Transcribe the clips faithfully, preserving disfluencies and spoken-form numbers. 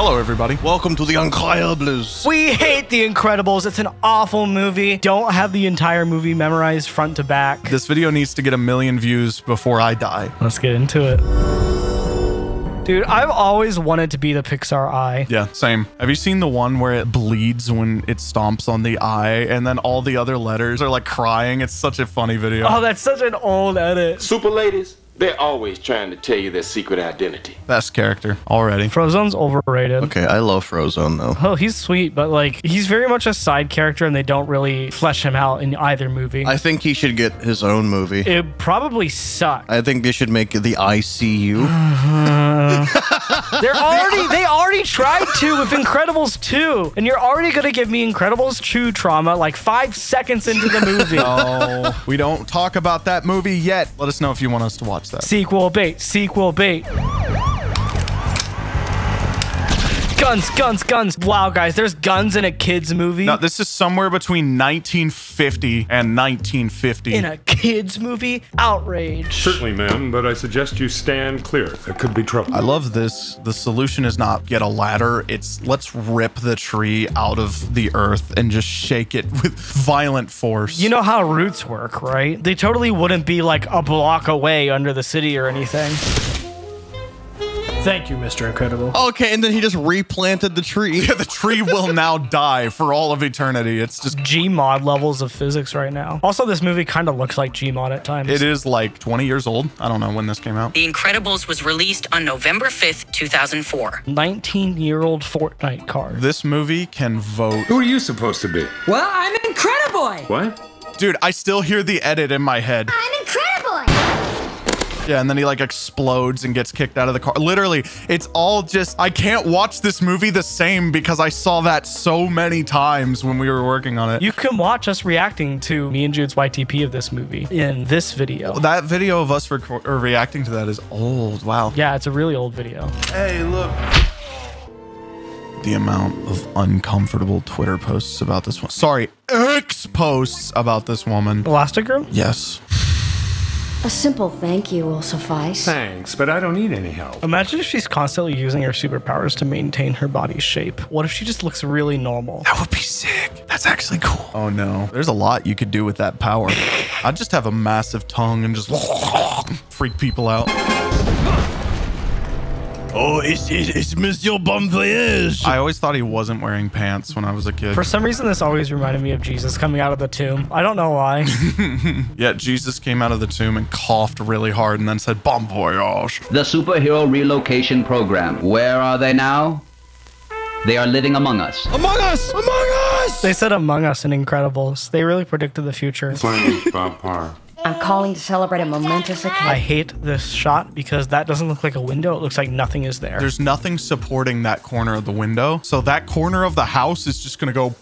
Hello, everybody. Welcome to the Uncriablers. We hate The Incredibles. It's an awful movie. Don't have the entire movie memorized front to back. This video needs to get a million views before I die. Let's get into it. Dude, I've always wanted to be the Pixar eye. Yeah, same. Have you seen the one where it bleeds when it stomps on the eye and then all the other letters are like crying? It's such a funny video. Oh, that's such an old edit. Super ladies, they're always trying to tell you their secret identity. Best character already. Frozone's overrated. Okay, I love Frozone though. Oh, he's sweet, but like he's very much a side character and they don't really flesh him out in either movie. I think he should get his own movie. It probably sucked. I think they should make it the I C U. They're already, they already tried to with Incredibles two, and you're already going to give me Incredibles two trauma like five seconds into the movie. No, we don't talk about that movie yet. Let us know if you want us to watch that. Sequel bait, sequel bait. Guns, guns, guns. Wow, guys, there's guns in a kid's movie. No, this is somewhere between nineteen fifty and nineteen fifty. In a kid's movie? Outrage. Certainly, ma'am, but I suggest you stand clear. There could be trouble. I love this. The solution is not get a ladder. It's let's rip the tree out of the earth and just shake it with violent force. You know how roots work, right? They totally wouldn't be like a block away under the city or anything. Thank you, Mister Incredible. Okay, and then he just replanted the tree. Yeah, the tree will now die for all of eternity. It's just Gmod levels of physics right now. Also, this movie kind of looks like Gmod at times. It is like twenty years old. I don't know when this came out. The Incredibles was released on November fifth, two thousand four. nineteen-year-old Fortnite card. This movie can vote. Who are you supposed to be? Well, I'm Incrediboy. What? Dude, I still hear the edit in my head. I'm Incrediboy. Yeah, and then he like explodes and gets kicked out of the car. Literally, it's all just, I can't watch this movie the same because I saw that so many times when we were working on it. You can watch us reacting to me and Jude's Y T P of this movie in this video. Well, that video of us reacting to that is old, wow. Yeah, it's a really old video. Hey, look. The amount of uncomfortable Twitter posts about this one. Sorry, X posts about this woman. Elastigirl? Yes. A simple thank you will suffice. Thanks, but I don't need any help. Imagine if she's constantly using her superpowers to maintain her body's shape. What if she just looks really normal? That would be sick. That's actually cool. Oh no, there's a lot you could do with that power. I'd just have a massive tongue and just freak people out. Oh, it's, it's, it's Monsieur Bon Voyage. I always thought he wasn't wearing pants when I was a kid. For some reason, this always reminded me of Jesus coming out of the tomb. I don't know why. Yeah, Jesus came out of the tomb and coughed really hard and then said, Bon Voyage. The superhero relocation program. Where are they now? They are living among us. Among us! Among us! They said among us in Incredibles. They really predicted the future. I'm calling to celebrate a momentous occasion. I hate this shot because that doesn't look like a window. It looks like nothing is there. There's nothing supporting that corner of the window. So that corner of the house is just going to go.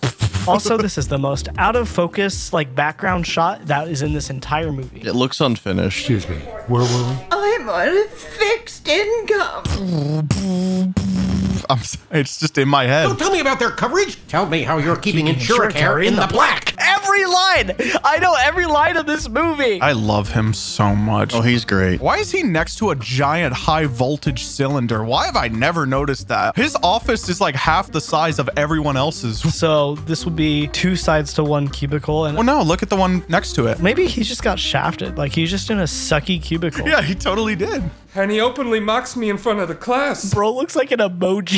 Also, this is the most out of focus, like background shot that is in this entire movie. It looks unfinished. Excuse me. Where were we? I'm on a fixed income. I'm sorry, it's just in my head. Don't tell me about their coverage. Tell me how you're keeping Insuracare in the black. Every line. I know every line of this movie. I love him so much. Oh, he's great. Why is he next to a giant high voltage cylinder? Why have I never noticed that? His office is like half the size of everyone else's. So this would be two sides to one cubicle. And well, no, look at the one next to it. Maybe he just got shafted. Like he's just in a sucky cubicle. Yeah, he totally did. And he openly mocks me in front of the class. Bro looks like an emoji.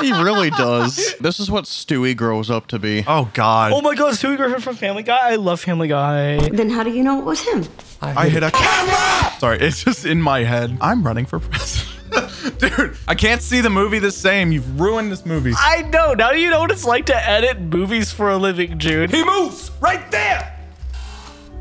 He really does. This is what Stewie grows up to be. Oh, God. Oh, my God. Stewie Griffin from Family Guy. I love Family Guy. Then how do you know it was him? I, I hit a camera. Sorry, it's just in my head. I'm running for president. Dude, I can't see the movie the same. You've ruined this movie. I know. Now you know what it's like to edit movies for a living, Jude. He moves right there.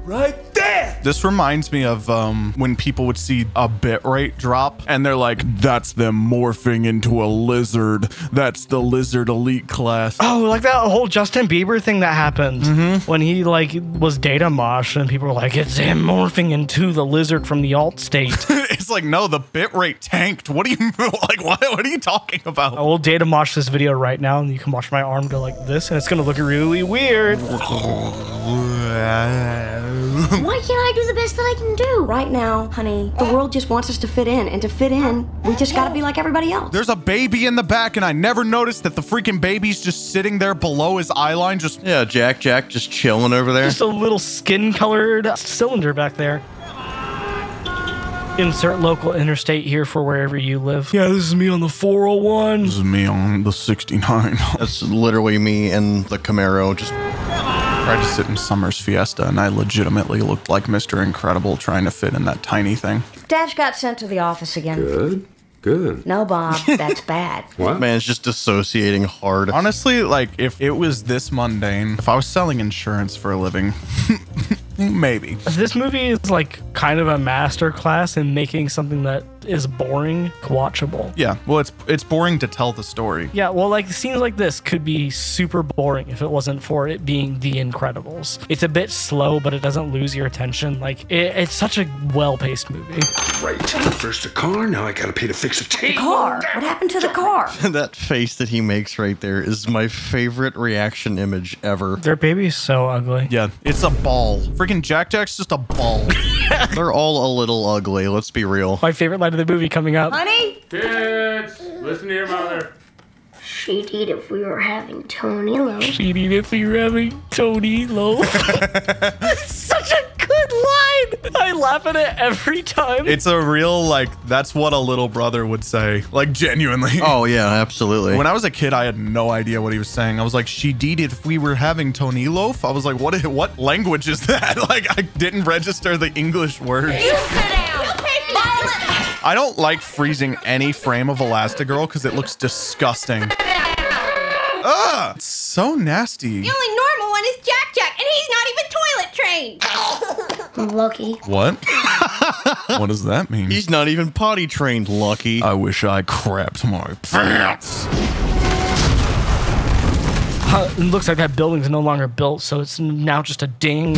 Right there. This reminds me of um, when people would see a bitrate drop and they're like, that's them morphing into a lizard. That's the lizard elite class. Oh, like that whole Justin Bieber thing that happened mm-hmm. when he like was data mosh and people were like, it's him morphing into the lizard from the alt state. It's like, no, the bitrate tanked. What are you like? What, what are you talking about? I will data mosh this video right now and you can watch my arm go like this and it's going to look really weird. Why can't I do the best that I they can do. Right now, honey, the world just wants us to fit in, and to fit in, we just gotta be like everybody else. There's a baby in the back, and I never noticed that the freaking baby's just sitting there below his eye line, just... Yeah, Jack, Jack, just chilling over there. Just a little skin-colored cylinder back there. Insert local interstate here for wherever you live. Yeah, this is me on the four oh one. This is me on the sixty-nine. That's literally me and the Camaro. Just tried to sit in Summer's Fiesta, and I legitimately looked like Mister Incredible trying to fit in that tiny thing. Dash got sent to the office again. Good. Good. No, Bob, that's bad. What? Man's just dissociating hard. Honestly, like, if it was this mundane, if I was selling insurance for a living... Maybe. This movie is like kind of a masterclass in making something that is boring watchable. Yeah, well, it's it's boring to tell the story. Yeah, well, like scenes like this could be super boring if it wasn't for it being The Incredibles. It's a bit slow, but it doesn't lose your attention. Like it, it's such a well-paced movie. Right, first a car, now I gotta pay to fix a tape. The car. What happened to the car? That face that he makes right there is my favorite reaction image ever. Their baby is so ugly. Yeah, it's a ball. Freaking Jack Jack's just a ball. They're all a little ugly. Let's be real. My favorite line of the movie coming up. Honey? Kids, listen to your mother. She'd eat if we were having Tony Lo. She'd eat if we were having Tony Lo. That's such a good line. I laugh at it every time. It's a real, like, that's what a little brother would say. Like, genuinely. Oh, yeah, absolutely. When I was a kid, I had no idea what he was saying. I was like, she'd eat if we were having Tony Loaf. I was like, what, what language is that? Like, I didn't register the English words. You sit down. Violet. I don't like freezing any frame of Elastigirl because it looks disgusting. Ugh! It's so nasty. The only normal one is Jack Jack, and he's not even toilet trained. Lucky. What? What does that mean? He's not even potty trained, Lucky. I wish I crapped my pants. Uh, it looks like that building's no longer built, so it's now just a ding.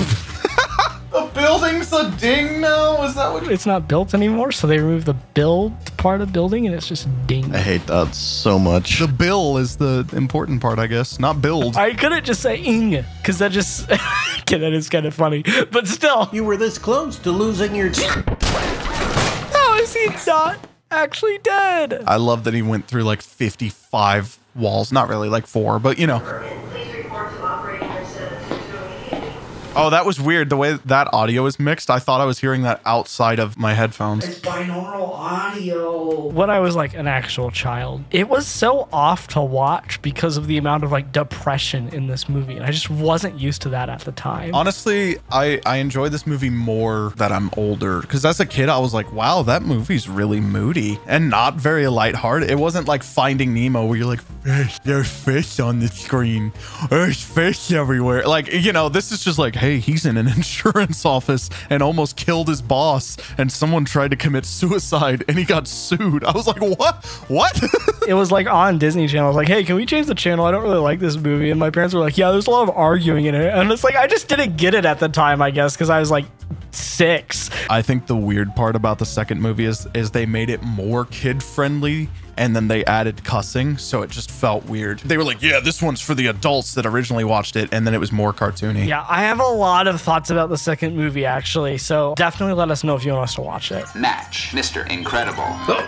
The building's a ding now? Is that what? It's not built anymore, so they removed the build part of the building, and it's just ding. I hate that so much. The bill is the important part, I guess, not build. I couldn't just say ing, because that just... Okay, that is kind of funny, but still. You were this close to losing your... How is he not actually dead? I love that he went through like fifty-five walls. Not really, like four, but you know. Oh, that was weird. The way that audio is mixed, I thought I was hearing that outside of my headphones. It's binaural audio. When I was like an actual child, it was so off to watch because of the amount of like depression in this movie. And I just wasn't used to that at the time. Honestly, I, I enjoy this movie more that I'm older. Because as a kid, I was like, wow, that movie's really moody and not very lighthearted. It wasn't like Finding Nemo where you're like, there's fish on the screen. There's fish everywhere. Like, you know, this is just like, hey, he's in an insurance office and almost killed his boss and someone tried to commit suicide and he got sued. I was like, what? What? It was like on Disney Channel. I was like, hey, can we change the channel? I don't really like this movie. And my parents were like, yeah, there's a lot of arguing in it. And it's like, I just didn't get it at the time, I guess, because I was like six. I think the weird part about the second movie is, is they made it more kid-friendly. And then they added cussing, so it just felt weird. They were like, yeah, this one's for the adults that originally watched it, and then it was more cartoony. Yeah, I have a lot of thoughts about the second movie, actually, so definitely let us know if you want us to watch it. Match, Mister Incredible. Oh.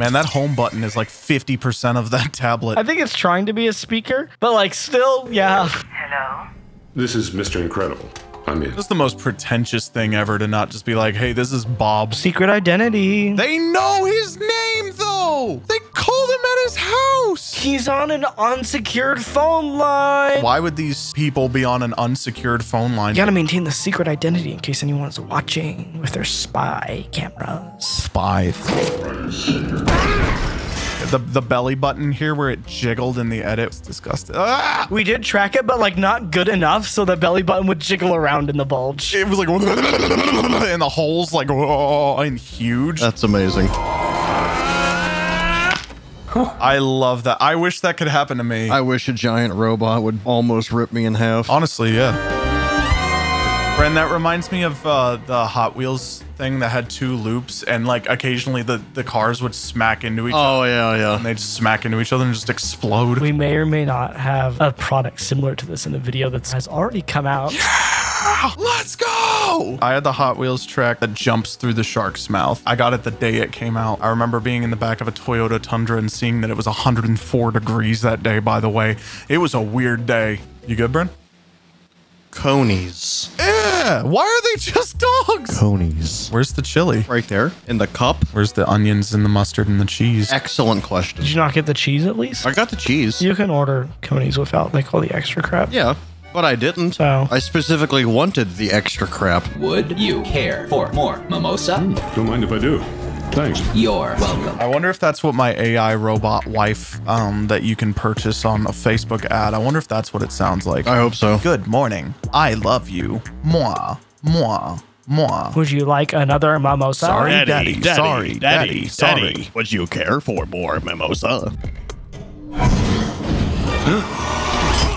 Man, that home button is like fifty percent of that tablet. I think it's trying to be a speaker, but like still, yeah. Hello? This is Mister Incredible. I'm in. That's the most pretentious thing ever to not just be like, hey, this is Bob. Secret identity. They know his name, though. They called him at his house. He's on an unsecured phone line. Why would these people be on an unsecured phone line? You gotta maintain the secret identity in case anyone's watching with their spy cameras. Spy. The, the belly button here where it jiggled in the edit was disgusting. Ah! We did track it, but like not good enough. So the belly button would jiggle around in the bulge. It was like, and the holes like, oh, and huge. That's amazing. I love that. I wish that could happen to me. I wish a giant robot would almost rip me in half. Honestly, yeah. Bren, that reminds me of uh, the Hot Wheels thing that had two loops and like occasionally the, the cars would smack into each oh, other. Oh, yeah, yeah. And they'd smack into each other and just explode. We may or may not have a product similar to this in a video that has already come out. Yeah! Let's go! go? I had the Hot Wheels track that jumps through the shark's mouth. I got it the day it came out. I remember being in the back of a Toyota Tundra and seeing that it was one hundred four degrees that day, by the way. It was a weird day. You good, Bren? Conies. Yeah, why are they just dogs? Conies. Where's the chili? Right there in the cup. Where's the onions and the mustard and the cheese? Excellent question. Did you not get the cheese at least? I got the cheese. You can order conies without like all the extra crap. Yeah, but I didn't. So. I specifically wanted the extra crap. Would you care for more mimosa? Mm, don't mind if I do. Thanks. You're welcome. I wonder if that's what my A I robot wife um, that you can purchase on a Facebook ad. I wonder if that's what it sounds like. I hope so. Good morning. I love you. Moi. Moi. Moi. Would you like another mimosa? Sorry, daddy. daddy, daddy sorry, daddy, daddy, sorry. Daddy, sorry. Would you care for more mimosa?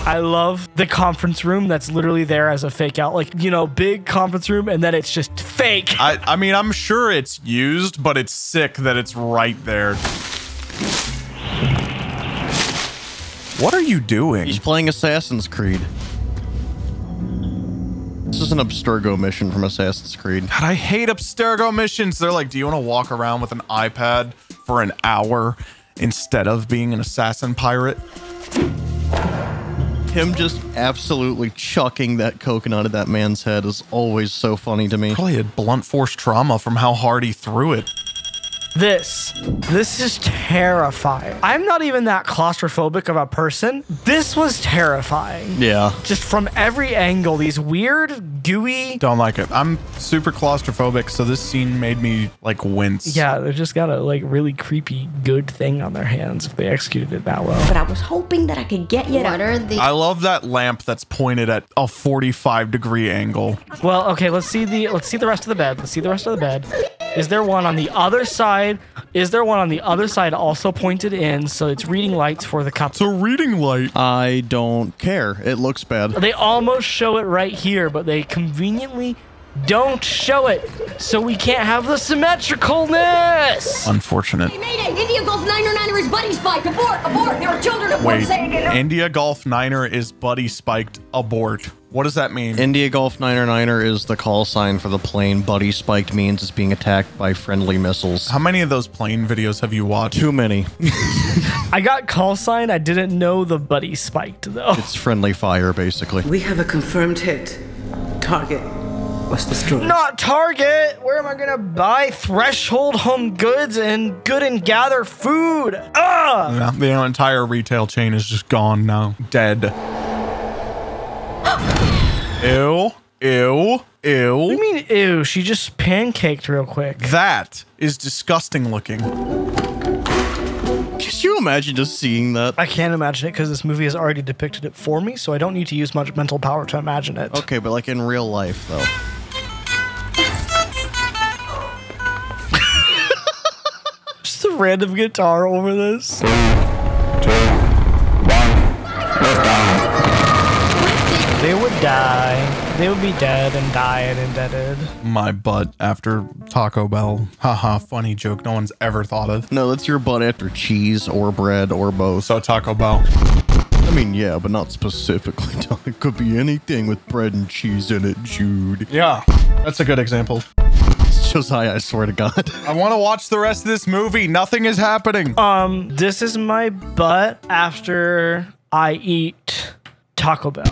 I love the conference room that's literally there as a fake out, like, you know, big conference room, and then it's just fake. I, I mean, I'm sure it's used, but it's sick that it's right there. What are you doing? He's playing Assassin's Creed. This is an Abstergo mission from Assassin's Creed. God, I hate Abstergo missions. They're like, do you want to walk around with an iPad for an hour instead of being an assassin pirate? Him just absolutely chucking that coconut at that man's head is always so funny to me. Probably had blunt force trauma from how hard he threw it. This, this is terrifying. I'm not even that claustrophobic of a person. This was terrifying. Yeah. Just from every angle, these weird, gooey. Don't like it. I'm super claustrophobic, so this scene made me like wince. Yeah, they've just got a like really creepy, good thing on their hands if they executed it that well. But I was hoping that I could get you what to- the I love that lamp that's pointed at a forty-five degree angle. Well, okay, let's see the, let's see the rest of the bed. Let's see the rest of the bed. Is there one on the other side? Is there one on the other side also pointed in? So it's reading lights for the couple. It's a reading light. I don't care. It looks bad. They almost show it right here, but they conveniently don't show it. So we can't have the symmetricalness. Unfortunate. Hey, Mayday, India Golf Niner Niner is buddy spiked. Abort, abort. There are children at Wait, India Golf Niner is buddy spiked. Abort. What does that mean? India Golf nine niner is the call sign for the plane buddy spiked means it's being attacked by friendly missiles. How many of those plane videos have you watched? Too many. I got call sign. I didn't know the buddy spiked, though. It's friendly fire, basically. We have a confirmed hit. Target was destroyed. Not Target. Where am I going to buy Threshold home goods and Good and Gather food? Ugh! Yeah, the entire retail chain is just gone now. Dead. Ew, ew, ew. What do you mean ew? She just pancaked real quick. That is disgusting looking. Could you imagine just seeing that? I can't imagine it because this movie has already depicted it for me, so I don't need to use much mental power to imagine it. Okay, but like in real life, though. Just a random guitar over this. They would die. They would be dead and died and deaded. My butt after Taco Bell. Haha, funny joke no one's ever thought of. No, that's your butt after cheese or bread or both. So Taco Bell. I mean, yeah, but not specifically. It could be anything with bread and cheese in it, Jude. Yeah, that's a good example. Josiah, I swear to God. I want to watch the rest of this movie. Nothing is happening. Um, this is my butt after I eat Taco Bell.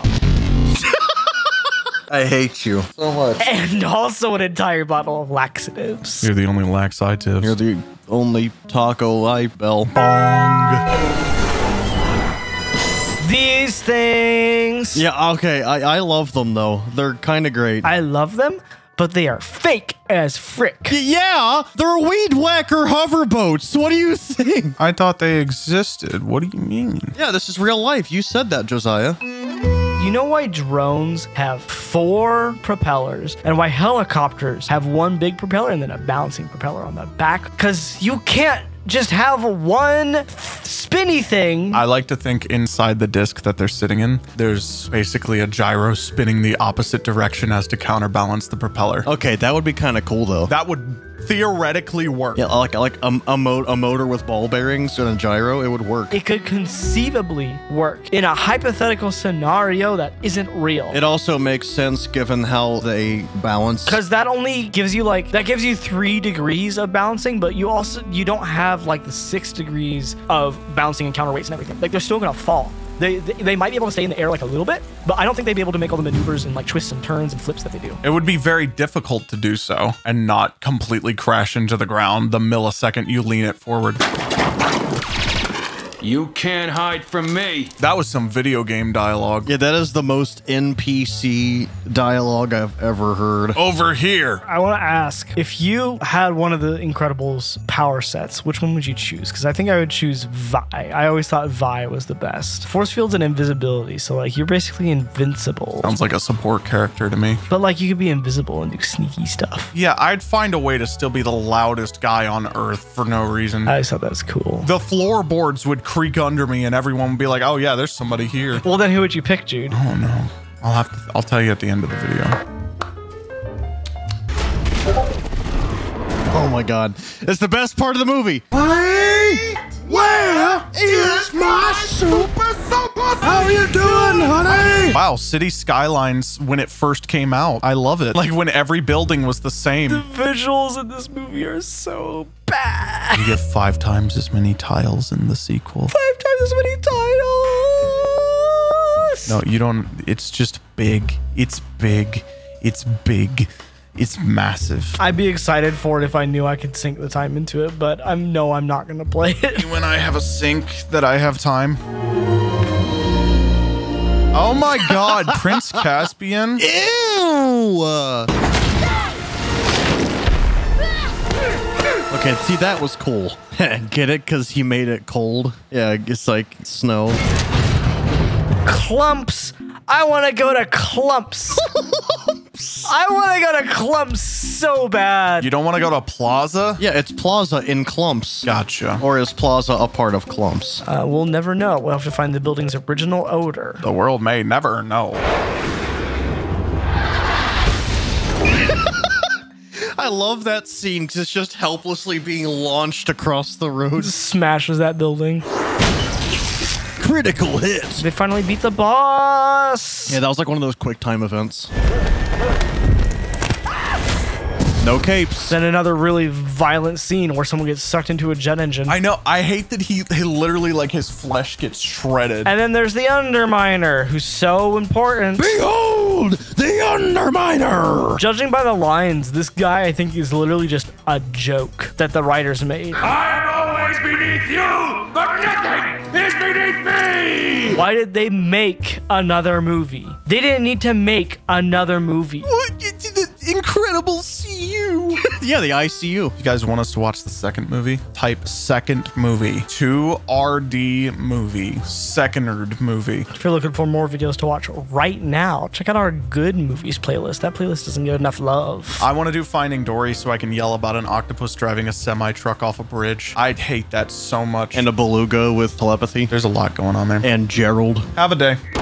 I hate you so much. And also an entire bottle of laxatives. You're the only lax I tips. You're the only Taco I Bell. Bong. These things. Yeah, okay. I, I love them, though. They're kind of great. I love them, but they are fake as frick. Yeah, they're weed whacker hover boats. What do you think? I thought they existed. What do you mean? Yeah, this is real life. You said that, Josiah. You know why drones have four propellers and why helicopters have one big propeller and then a bouncing propeller on the back? Because you can't just have one spinny thing. I like to think inside the disc that they're sitting in, there's basically a gyro spinning the opposite direction as to counterbalance the propeller. Okay, that would be kind of cool, though. That would theoretically work. Yeah, like like a, a, mo a motor with ball bearings and a gyro, it would work. It could conceivably work in a hypothetical scenario that isn't real. It also makes sense given how they balance. Because that only gives you like, that gives you three degrees of balancing, but you also, you don't have like the six degrees of balancing and counterweights and everything. Like they're still gonna fall. They, they, they might be able to stay in the air like a little bit, but I don't think they'd be able to make all the maneuvers and like twists and turns and flips that they do. It would be very difficult to do so and not completely crash into the ground the millisecond you lean it forward. You can't hide from me. That was some video game dialogue. Yeah, that is the most N P C dialogue I've ever heard. Over here. I want to ask, if you had one of the Incredibles power sets, which one would you choose? Because I think I would choose Vi. I always thought Vi was the best. Force fields and invisibility. So like you're basically invincible. Sounds like a support character to me. But like you could be invisible and do sneaky stuff. Yeah, I'd find a way to still be the loudest guy on earth for no reason. I just thought that was cool. The floorboards would creak under me and everyone would be like, oh yeah, there's somebody here. Well, then who would you pick, Jude? Oh no, I'll have to, I'll tell you at the end of the video. Oh my God, it's the best part of the movie. Wait, where is my super super? How you doing, honey? Wow, City Skylines, when it first came out, I love it. Like when every building was the same. The visuals in this movie are so bad. You get five times as many tiles in the sequel. Five times as many tiles. No, you don't. It's just big. It's big. It's big. It's massive. I'd be excited for it if I knew I could sink the time into it, but I know I'm not going to play it. When I have a sink that I have time. Oh my God, Prince Caspian. Ew. Okay, see, that was cool. Get it? Because he made it cold. Yeah, it's like snow. Clumps. I want to go to Clumps. I want to go to Clumps so bad. You don't want to go to Plaza? Yeah, it's Plaza in Clumps. Gotcha. Or is Plaza a part of Clumps? Uh, we'll never know. We'll have to find the building's original odor. The world may never know. I love that scene because it's just helplessly being launched across the road. Just smashes that building. Critical hit. They finally beat the boss. Yeah, that was like one of those quick time events. No capes. Then another really violent scene where someone gets sucked into a jet engine. I know. I hate that he, he literally, like, his flesh gets shredded. And then there's the Underminer, who's so important. Behold the Underminer! Judging by the lines, this guy, I think, is literally just a joke that the writers made. I am always beneath you, but nothing is beneath me! Why did they make another movie? They didn't need to make another movie. What? Incredible C U. Yeah, the I C U. You guys want us to watch the second movie? Type second movie. two R D movie. Secondard movie. If you're looking for more videos to watch right now, check out our good movies playlist. That playlist doesn't get enough love. I want to do Finding Dory so I can yell about an octopus driving a semi-truck off a bridge. I'd hate that so much. And a beluga with telepathy. There's a lot going on there. And Gerald. Have a day.